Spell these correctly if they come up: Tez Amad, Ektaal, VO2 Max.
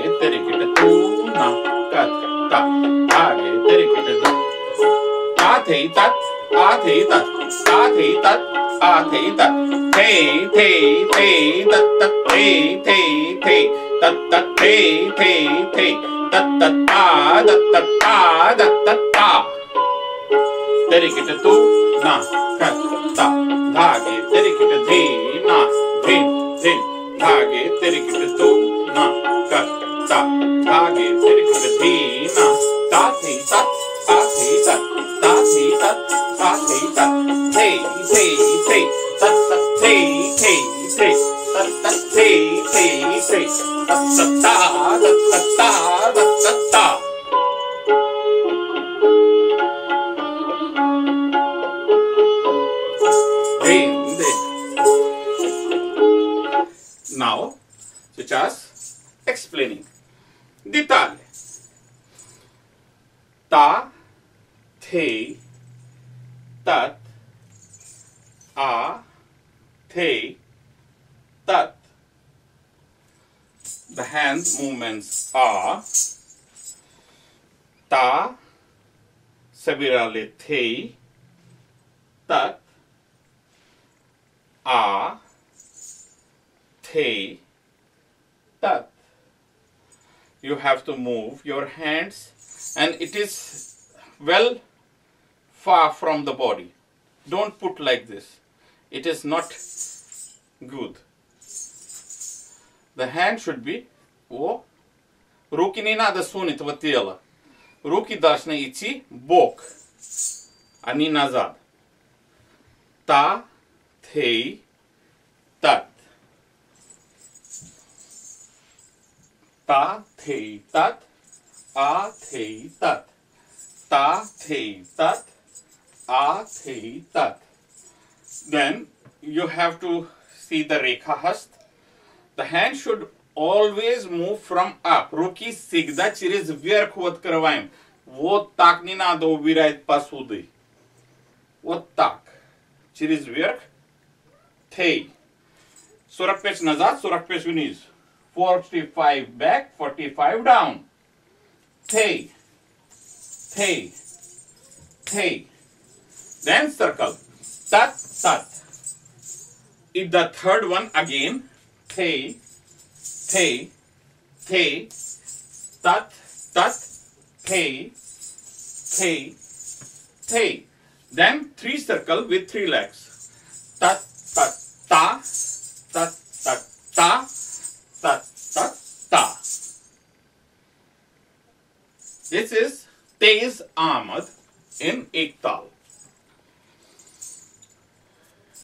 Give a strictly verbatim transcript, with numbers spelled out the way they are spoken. आगे तेरे किट तू ना तात ता आगे तेरे किट तू तात ही तात आत ही तात तात ही तात आत ही तात थे थे थे तत तत थे थे थे तत तत थे थे थे तत तत ता तत तत ता तत तत ता तेरे किट तू ना तात ता धागे तेरे किट धी ना धी धी धागे तेरे किट तू ना तात ता धागे तेरे किट धी ना तात ही तात तात ही तात तात ही तात तात ही तात थे थे थे तत तत थे थे थे तत तत थे थे थे तत तत ता तत तत ता तत तत ता Now, such as explaining the taal. Ta, the, tat, a, the, tat. The hand movements are ta, severally the, tat, a, Te, tat. You have to move your hands and it is well far from the body. Don't put like this. It is not good. The hand should be o. Ruki ne nada suniti v telo. Ruki должны идти бок, а не назад. Ta, te, tat. Ta, the, tat, a, the, tat. Ta, the, tat, a, the, tat. Then you have to see the rekha hast. The hand should always move from up. Руки всегда через верху открываем. Вот так не надо убирать посуды. Вот так. Через верх. Тей. сорок пять назад, сорок пять вниз. forty-five back, forty-five down. Thay, thay, thay. Then circle. Tat, tat. In the third one again. Thay, thay, thay. Tat, tat. Thay, thay, thay. Then three circle with three legs. Tat, tat, ta. Tat, tat, ta. Tat, tat, ta. This is Tez Amad in Ektaal.